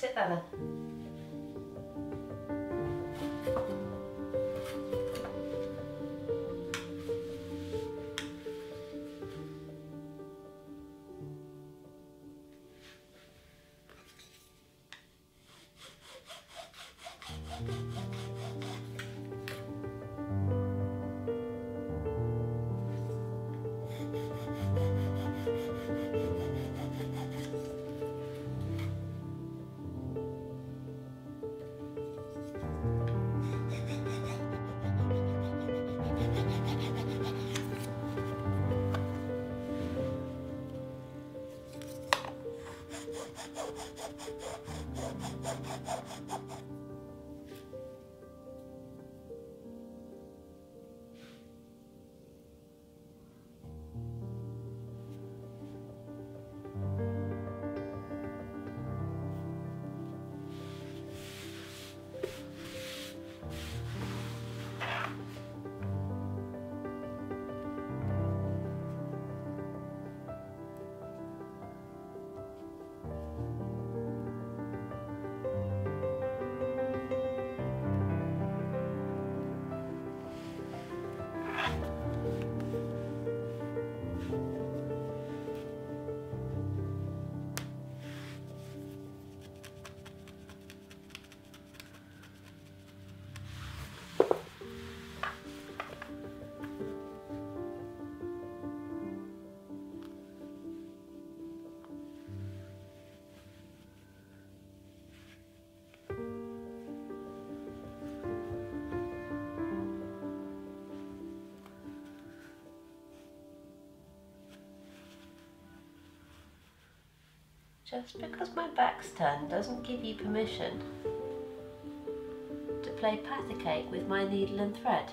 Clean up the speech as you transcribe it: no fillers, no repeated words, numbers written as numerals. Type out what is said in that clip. que você tava? Just because my back's turned doesn't give you permission to play patacake with my needle and thread.